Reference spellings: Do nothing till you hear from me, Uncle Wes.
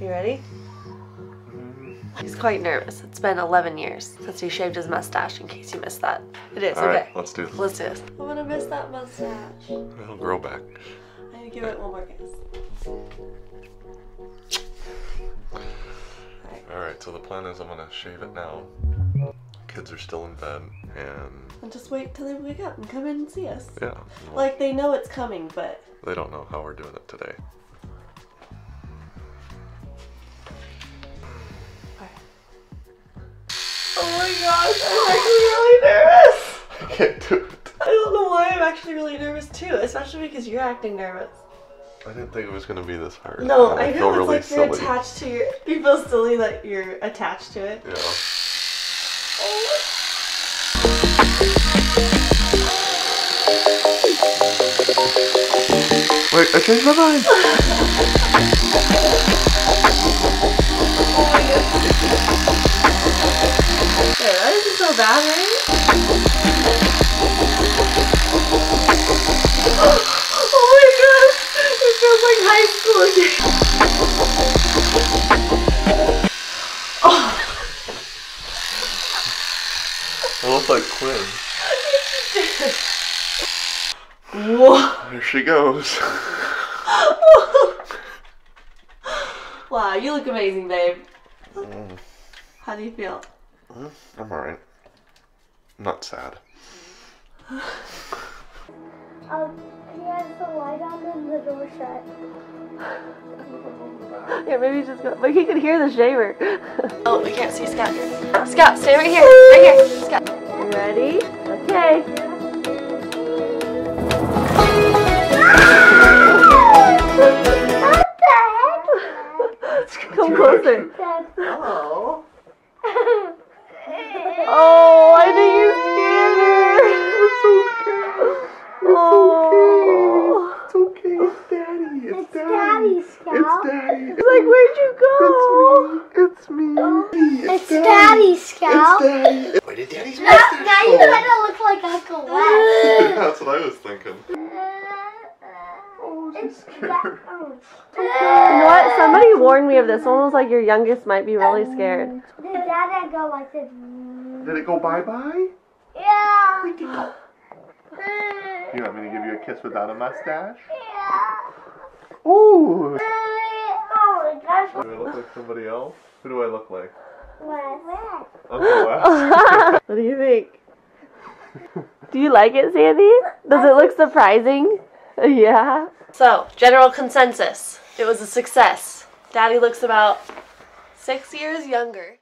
You ready? He's quite nervous. It's been 11 years since he shaved his mustache, in case you missed that. It is, all okay. Right, let's do this. Let's do this. I'm gonna miss that mustache. It'll grow back. I'm gonna give it one more guess. All right, so the plan is I'm gonna shave it now. Kids are still in bed and just wait till they wake up and come in and see us. Yeah. Well, like they know it's coming, but they don't know how we're doing it today. Oh my gosh, I'm actually really nervous. I can't do it. I don't know why I'm actually really nervous too, especially because you're acting nervous. I didn't think it was going to be this hard. No, I know, it's really like silly. You're attached to your... You feel silly that you're attached to it. Yeah. Oh. Wait, I changed my mind. Oh my goodness. Yeah, that isn't so bad, right? Oh my gosh! It feels like high school again! Oh. I look like Quinn. Whoa! There she goes. Wow, you look amazing, babe. Mm. How do you feel? I'm alright. I'm not sad. Can you have the light on and the door shut? Yeah, maybe just go. But he can hear the shaver. Oh, we can't see Scout here. Scout, stay right here. Right here. Scout. You ready? Okay. What the heck? Come closer. Hello. Oh, I think you scared her. It's okay. It's oh. Okay. It's okay. It's Daddy. It's Daddy. Daddy. It's Daddy. It's like, where'd you go? It's me. It's Daddy, Scout. It's Daddy. Where did Daddy's mustache go? Now you kind of look like Uncle Wes. That's what I was thinking. Oh, she's scared. You know what? Somebody warned me of this. Someone was like, your youngest might be really scared. Did Dad go like this? Did it go bye-bye? Yeah. We can go. You want me to give you a kiss without a mustache? Yeah. Ooh. Oh my gosh. Do I look like somebody else? Who do I look like? What? Uncle Wes. What do you think? Do you like it, Sandy? Does it look surprising? Yeah. So, general consensus. It was a success. Daddy looks about 6 years younger.